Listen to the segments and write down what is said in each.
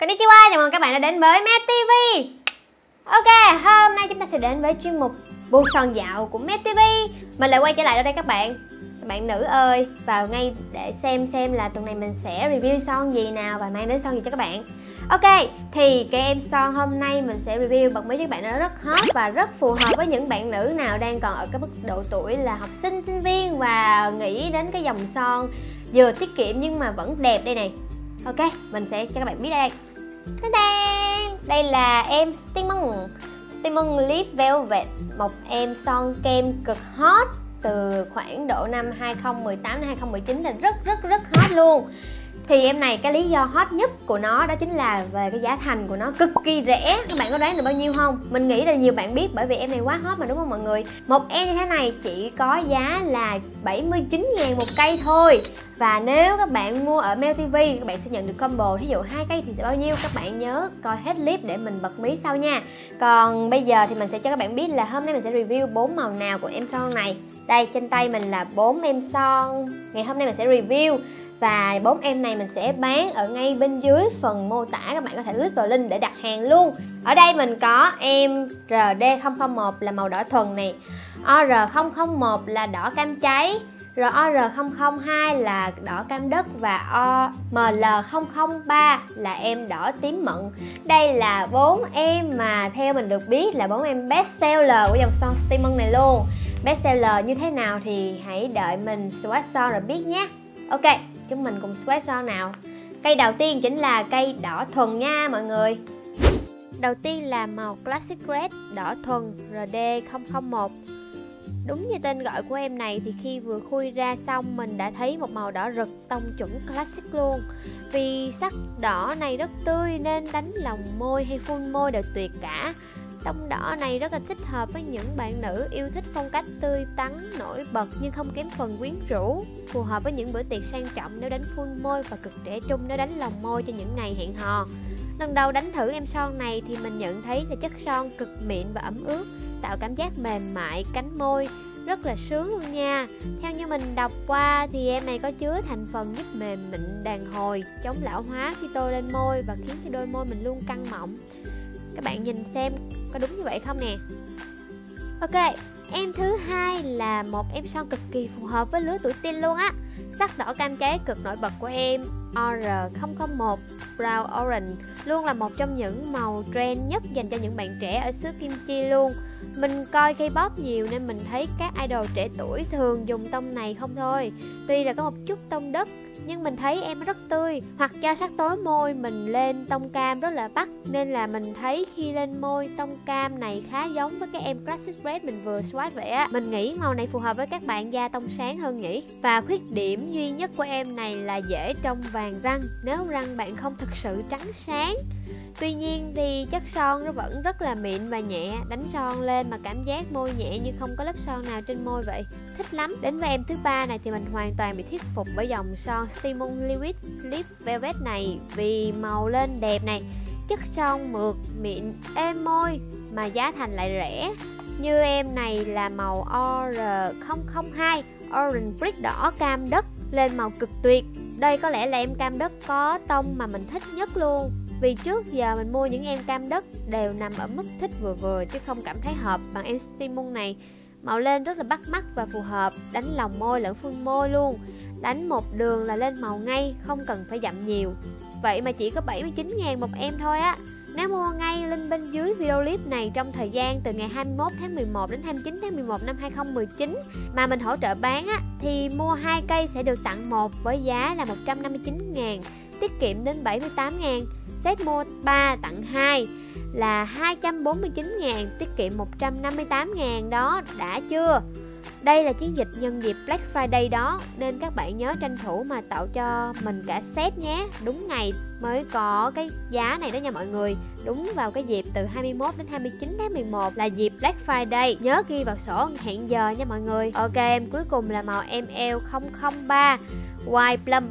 Konnichiwa, chào mừng các bạn đã đến với Mel TV. Ok, hôm nay chúng ta sẽ đến với chuyên mục buôn son dạo của Mel TV. Mình lại quay trở lại ở đây các bạn. Bạn nữ ơi, vào ngay để xem là tuần này mình sẽ review son gì nào và mang đến son gì cho các bạn. Ok, thì cái em son hôm nay mình sẽ review bật mí cho các bạn, nó rất hot và rất phù hợp với những bạn nữ nào đang còn ở cái mức độ tuổi là học sinh, sinh viên và nghĩ đến cái dòng son vừa tiết kiệm nhưng mà vẫn đẹp đây này. Ok, mình sẽ cho các bạn biết đây. Đây là em Stimmung Lip Velvet, một em son kem cực hot từ khoảng độ năm 2018 đến 2019 là rất hot luôn. Thì em này cái lý do hot nhất của nó đó chính là về cái giá thành của nó cực kỳ rẻ. Các bạn có đoán được bao nhiêu không? Mình nghĩ là nhiều bạn biết bởi vì em này quá hot mà, đúng không mọi người? Một em như thế này chỉ có giá là 79.000 một cây thôi. Và nếu các bạn mua ở Mel TV các bạn sẽ nhận được combo, thí dụ 2 cây thì sẽ bao nhiêu? Các bạn nhớ coi hết clip để mình bật mí sau nha. Còn bây giờ thì mình sẽ cho các bạn biết là hôm nay mình sẽ review 4 màu nào của em son này. Đây, trên tay mình là 4 em son ngày hôm nay mình sẽ review. Và 4 em này mình sẽ bán ở ngay bên dưới phần mô tả, các bạn có thể click vào link để đặt hàng luôn. Ở đây mình có em RD001 là màu đỏ thuần này, OR001 là đỏ cam cháy, ROR002 là đỏ cam đất và OML003 là em đỏ tím mận. Đây là 4 em mà theo mình được biết là 4 em best seller của dòng son Stimmung này luôn. Best seller như thế nào thì hãy đợi mình swatch son rồi biết nhé. Ok, chúng mình cùng swatch son nào. Cây đầu tiên chính là cây đỏ thuần nha mọi người. Đầu tiên là màu Classic Red đỏ thuần RD001. Đúng như tên gọi của em này thì khi vừa khui ra xong mình đã thấy một màu đỏ rực tông chuẩn classic luôn. Vì sắc đỏ này rất tươi nên đánh lòng môi hay phun môi đều tuyệt cả. Tông đỏ này rất là thích hợp với những bạn nữ yêu thích phong cách tươi tắn, nổi bật nhưng không kém phần quyến rũ. Phù hợp với những bữa tiệc sang trọng nếu đánh full môi và cực trẻ trung nếu đánh lòng môi cho những ngày hẹn hò. Lần đầu đánh thử em son này thì mình nhận thấy là chất son cực mịn và ẩm ướt, tạo cảm giác mềm mại cánh môi, rất là sướng luôn nha. Theo như mình đọc qua thì em này có chứa thành phần giúp mềm mịn đàn hồi, chống lão hóa khi tô lên môi và khiến cho đôi môi mình luôn căng mọng. Các bạn nhìn xem có đúng như vậy không nè. Ok, em thứ hai là một em son cực kỳ phù hợp với lứa tuổi teen luôn á. Sắc đỏ cam cháy cực nổi bật của em OR001 Brown Orange luôn là một trong những màu trend nhất dành cho những bạn trẻ ở xứ Kim Chi luôn. Mình coi K-pop nhiều nên mình thấy các idol trẻ tuổi thường dùng tông này không thôi. Tuy là có một chút tông đất nhưng mình thấy em rất tươi. Hoặc do sắc tối môi mình lên tông cam rất là bắt, nên là mình thấy khi lên môi tông cam này khá giống với cái em Classic Red mình vừa swatch vậy á. Mình nghĩ màu này phù hợp với các bạn da tông sáng hơn nhỉ. Và khuyết điểm duy nhất của em này là dễ trông vàng răng nếu răng bạn không thực sự trắng sáng. Tuy nhiên thì chất son nó vẫn rất là mịn và nhẹ, đánh son lên mà cảm giác môi nhẹ như không có lớp son nào trên môi vậy. Thích lắm. Đến với em thứ ba này thì mình hoàn toàn bị thuyết phục với dòng son Stimmung Lip Velvet này vì màu lên đẹp này, chất son mượt, mịn, êm môi mà giá thành lại rẻ. Như em này là màu OR002 Orange Brick đỏ cam đất, lên màu cực tuyệt. Đây có lẽ là em cam đất có tông mà mình thích nhất luôn. Vì trước giờ mình mua những em cam đất đều nằm ở mức thích vừa chứ không cảm thấy hợp bằng em Stimmung này. Màu lên rất là bắt mắt và phù hợp, đánh lòng môi lẫn phun môi luôn. Đánh một đường là lên màu ngay, không cần phải dặm nhiều. Vậy mà chỉ có 79.000 một em thôi á. Nếu mua ngay, link bên dưới video clip này trong thời gian từ ngày 21 tháng 11 đến 29 tháng 11 năm 2019 mà mình hỗ trợ bán á, thì mua 2 cây sẽ được tặng 1 với giá là 159.000, tiết kiệm đến 78.000. Set mua 3 tặng 2 là 249.000, tiết kiệm 158.000 đó, đã chưa? Đây là chiến dịch nhân dịp Black Friday đó, nên các bạn nhớ tranh thủ mà tạo cho mình cả set nhé. Đúng ngày mới có cái giá này đó nha mọi người. Đúng vào cái dịp từ 21 đến 29 tháng 11 là dịp Black Friday. Nhớ ghi vào sổ hẹn giờ nha mọi người. Ok, em cuối cùng là màu ML003 White Plum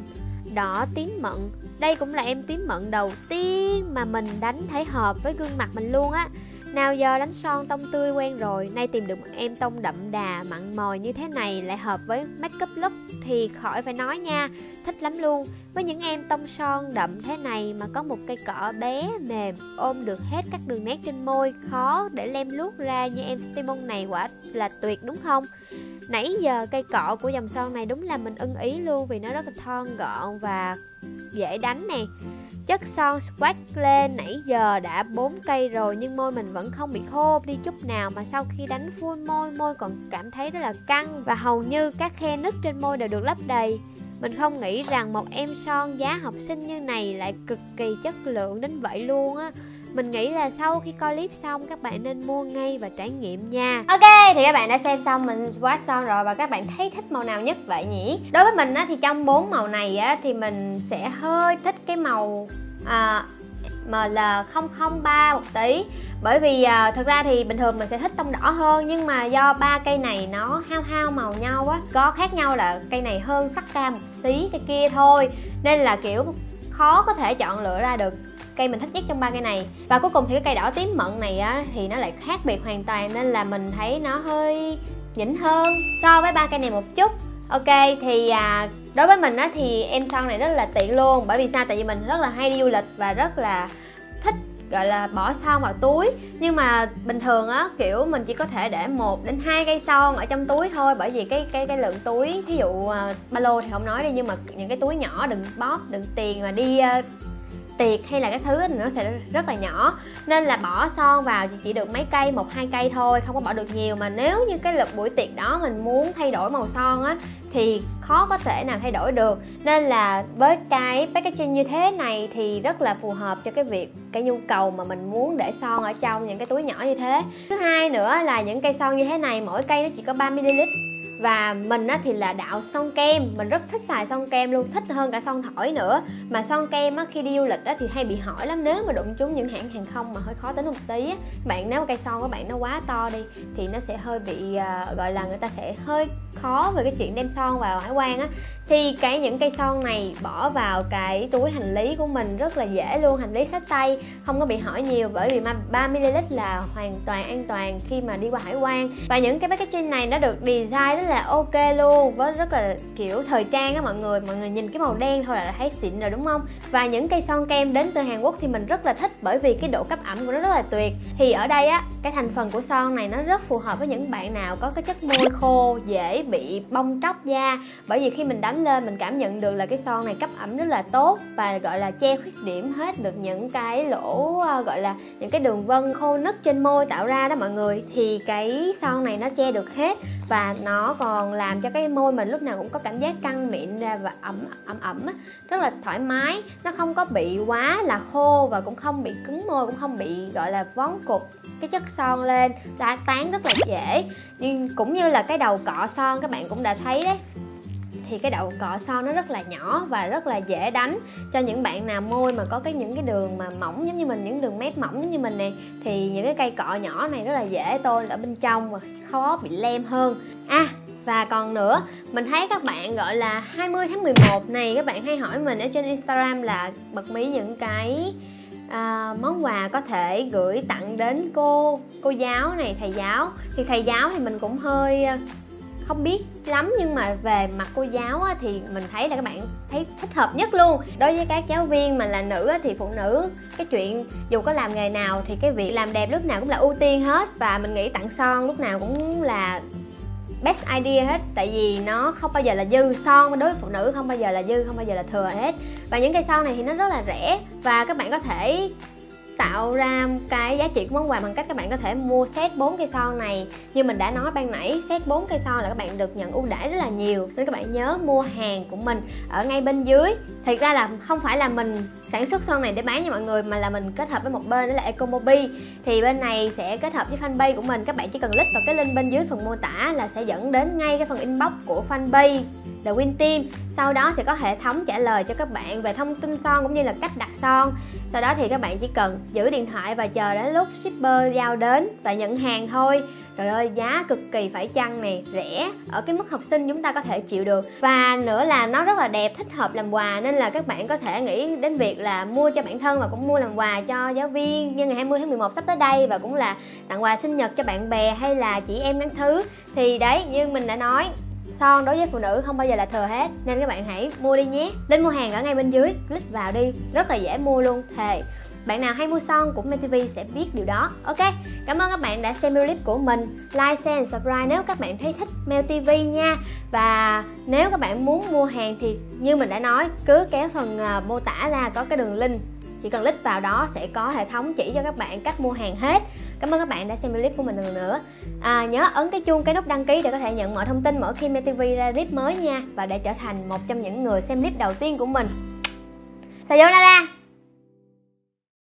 đỏ tím mận. Đây cũng là em tím mận đầu tiên mà mình đánh thấy hợp với gương mặt mình luôn á. Nào giờ đánh son tông tươi quen rồi, nay tìm được một em tông đậm đà, mặn mòi như thế này lại hợp với make up look thì khỏi phải nói nha, thích lắm luôn. Với những em tông son đậm thế này mà có một cây cỏ bé, mềm, ôm được hết các đường nét trên môi, khó để lem luốc ra như em Stimmung này quả là tuyệt đúng không? Nãy giờ cây cọ của dòng son này đúng là mình ưng ý luôn vì nó rất là thon gọn và dễ đánh nè. Chất son swatch lên nãy giờ đã 4 cây rồi nhưng môi mình vẫn không bị khô đi chút nào, mà sau khi đánh full môi, môi còn cảm thấy rất là căng và hầu như các khe nứt trên môi đều được lấp đầy. Mình không nghĩ rằng một em son giá học sinh như này lại cực kỳ chất lượng đến vậy luôn á. Mình nghĩ là sau khi coi clip xong các bạn nên mua ngay và trải nghiệm nha. Ok, thì các bạn đã xem xong mình swatch son rồi và các bạn thấy thích màu nào nhất vậy nhỉ? Đối với mình á, thì trong 4 màu này á, thì mình sẽ hơi thích cái màu ML003 một tí. Bởi vì thật ra thì bình thường mình sẽ thích tông đỏ hơn, nhưng mà do ba cây này nó hao màu nhau á, có khác nhau là cây này hơn sắc cam một xí cái kia thôi, nên là kiểu khó có thể chọn lựa ra được cây mình thích nhất trong ba cây này. Và cuối cùng thì cái cây đỏ tím mận này á, thì nó lại khác biệt hoàn toàn nên là mình thấy nó hơi nhỉnh hơn so với ba cây này một chút. Ok, thì đối với mình á, thì em son này rất là tiện luôn. Bởi vì sao? Tại vì mình rất là hay đi du lịch và rất là thích gọi là bỏ son vào túi, nhưng mà bình thường á, kiểu mình chỉ có thể để 1 đến 2 cây son ở trong túi thôi, bởi vì cái lượng túi, thí dụ ba lô thì không nói đi, nhưng mà những cái túi nhỏ đựng bóp, đựng tiền mà đi tiệc hay là cái thứ nó sẽ rất là nhỏ, nên là bỏ son vào chỉ được mấy cây, 1-2 cây thôi, không có bỏ được nhiều. Mà nếu như cái lượt buổi tiệc đó mình muốn thay đổi màu son á thì khó có thể nào thay đổi được, nên là với cái packaging như thế này thì rất là phù hợp cho cái việc, cái nhu cầu mà mình muốn để son ở trong những cái túi nhỏ như thế. Thứ hai nữa là những cây son như thế này mỗi cây nó chỉ có 3 ml. Và mình á, thì là đạo son kem, mình rất thích xài son kem luôn, thích hơn cả son thỏi nữa. Mà son kem á, khi đi du lịch á, thì hay bị hỏi lắm, nếu mà đụng trúng những hãng hàng không mà hơi khó tính một tí á, bạn nếu mà cây son của bạn nó quá to đi thì nó sẽ hơi bị gọi là người ta sẽ hơi khó về cái chuyện đem son vào hải quan á. Thì cái những cây son này bỏ vào cái túi hành lý của mình rất là dễ luôn, hành lý xách tay không có bị hỏi nhiều, bởi vì 3 ml là hoàn toàn an toàn khi mà đi qua hải quan. Và những cái packaging này nó được design rất là ok luôn, với rất là kiểu thời trang á mọi người nhìn cái màu đen thôi là thấy xịn rồi đúng không? Và những cây son kem đến từ Hàn Quốc thì mình rất là thích, bởi vì cái độ cấp ẩm của nó rất là tuyệt. Thì ở đây á, cái thành phần của son này nó rất phù hợp với những bạn nào có cái chất môi khô, dễ bị bong tróc da, bởi vì khi mình đánh lên mình cảm nhận được là cái son này cấp ẩm rất là tốt và gọi là che khuyết điểm hết được những cái lỗ, gọi là những cái đường vân khô nứt trên môi tạo ra đó mọi người. Thì cái son này nó che được hết và nó còn làm cho cái môi mình lúc nào cũng có cảm giác căng mịn ra và ẩm á, rất là thoải mái, nó không có bị quá là khô và cũng không bị cứng môi, cũng không bị gọi là vón cục cái chất son lên, đã tán rất là dễ. Nhưng cũng như là cái đầu cọ son các bạn cũng đã thấy đấy, thì cái đầu cọ son nó rất là nhỏ và rất là dễ đánh cho những bạn nào môi mà có những cái đường mà mỏng giống như mình, những đường mép mỏng giống như mình nè, thì những cái cây cọ nhỏ này rất là dễ tô ở bên trong và khó bị lem hơn. Và còn nữa, mình thấy các bạn gọi là 20 tháng 11 này các bạn hay hỏi mình ở trên Instagram là bật mí những cái món quà có thể gửi tặng đến cô giáo này, thầy giáo. Thì thầy giáo thì mình cũng hơi không biết lắm, nhưng mà về mặt cô giáo á, thì mình thấy là các bạn thấy thích hợp nhất luôn. Đối với các giáo viên mà là nữ á, thì phụ nữ cái chuyện dù có làm nghề nào thì cái việc làm đẹp lúc nào cũng là ưu tiên hết, và mình nghĩ tặng son lúc nào cũng là best idea hết, tại vì nó không bao giờ là dư, son đối với phụ nữ không bao giờ là dư, không bao giờ là thừa hết. Và những cây son này thì nó rất là rẻ và các bạn có thể tạo ra cái giá trị của món quà bằng cách các bạn có thể mua set 4 cây son này. Như mình đã nói ban nãy, set 4 cây son là các bạn được nhận ưu đãi rất là nhiều, nên các bạn nhớ mua hàng của mình ở ngay bên dưới. Thật ra là không phải là mình sản xuất son này để bán cho mọi người, mà là mình kết hợp với một bên đó là Ecomobi. Thì bên này sẽ kết hợp với fanpage của mình, các bạn chỉ cần click vào cái link bên dưới phần mô tả là sẽ dẫn đến ngay cái phần inbox của fanpage The Win Team. Sau đó sẽ có hệ thống trả lời cho các bạn về thông tin son cũng như là cách đặt son. Sau đó thì các bạn chỉ cần giữ điện thoại và chờ đến lúc shipper giao đến và nhận hàng thôi. Trời ơi, giá cực kỳ phải chăng này, rẻ ở cái mức học sinh chúng ta có thể chịu được. Và nữa là nó rất là đẹp, thích hợp làm quà, nên là các bạn có thể nghĩ đến việc là mua cho bản thân và cũng mua làm quà cho giáo viên như ngày 20 tháng 11 sắp tới đây, và cũng là tặng quà sinh nhật cho bạn bè hay là chị em các thứ. Thì đấy, như mình đã nói, son đối với phụ nữ không bao giờ là thừa hết, nên các bạn hãy mua đi nhé. Link mua hàng ở ngay bên dưới, click vào đi, rất là dễ mua luôn, thề. Bạn nào hay mua son của Mel TV sẽ biết điều đó. Ok, cảm ơn các bạn đã xem video clip của mình. Like, share and subscribe nếu các bạn thấy thích Mel TV nha. Và nếu các bạn muốn mua hàng thì như mình đã nói, cứ kéo phần mô tả ra có cái đường link, chỉ cần click vào đó sẽ có hệ thống chỉ cho các bạn cách mua hàng hết. Cảm ơn các bạn đã xem clip của mình lần nữa. Nhớ ấn cái chuông, cái nút đăng ký để có thể nhận mọi thông tin mỗi khi Mel TV ra clip mới nha. Và để trở thành một trong những người xem clip đầu tiên của mình. Sayonara.